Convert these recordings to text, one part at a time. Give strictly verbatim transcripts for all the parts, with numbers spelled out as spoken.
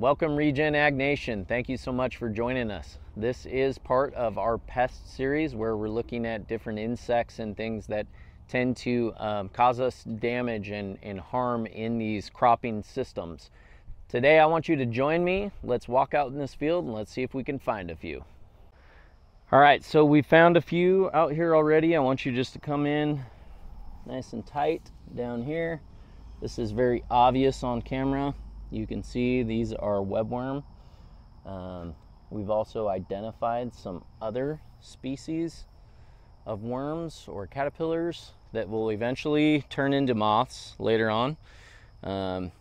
Welcome Regen Ag Nation. Thank you so much for joining us. This is part of our pest series where we're looking at different insects and things that tend to um, cause us damage and, and harm in these cropping systems. Today I want you to join me. Let's walk out in this field and let's see if we can find a few. All right, so we found a few out here already. I want you just to come in nice and tight down here. This is very obvious on camera. You can see these are webworm. Um, we've also identified some other species of worms or caterpillars that will eventually turn into moths later on. Um,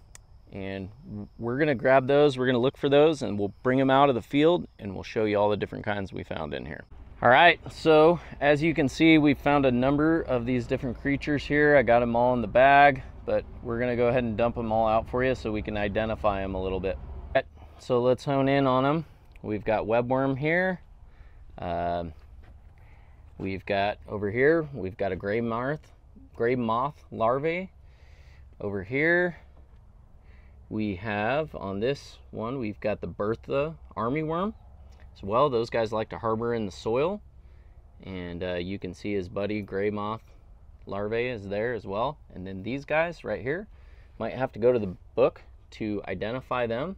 and we're gonna grab those, we're gonna look for those, and we'll bring them out of the field and we'll show you all the different kinds we found in here. All right, so as you can see, we found a number of these different creatures here. I got them all in the bag, but we're gonna go ahead and dump them all out for you so we can identify them a little bit. So let's hone in on them. We've got webworm here. Um, we've got over here, we've got a gray moth, gray moth larvae. Over here, we have on this one, we've got the Bertha armyworm as well. Those guys like to harbor in the soil. And uh, you can see his buddy, gray moth larvae, is there as well. And then these guys right here, might have to go to the book to identify them.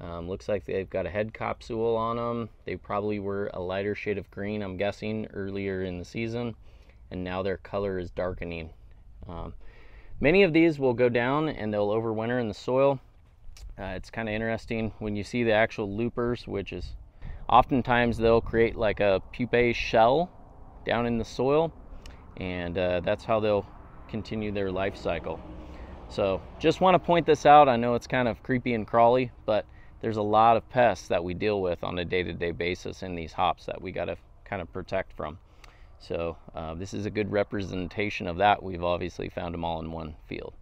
Um, looks like they've got a head capsule on them. They probably were a lighter shade of green, I'm guessing, earlier in the season, and now their color is darkening. Um, many of these will go down and they'll overwinter in the soil. Uh, it's kind of interesting when you see the actual loopers, which is oftentimes they'll create like a pupae shell down in the soil, and uh, that's how they'll continue their life cycle. So just want to point this out. I know it's kind of creepy and crawly, but there's a lot of pests that we deal with on a day-to-day basis in these hops that we got to kind of protect from. So uh, this is a good representation of that. We've obviously found them all in one field.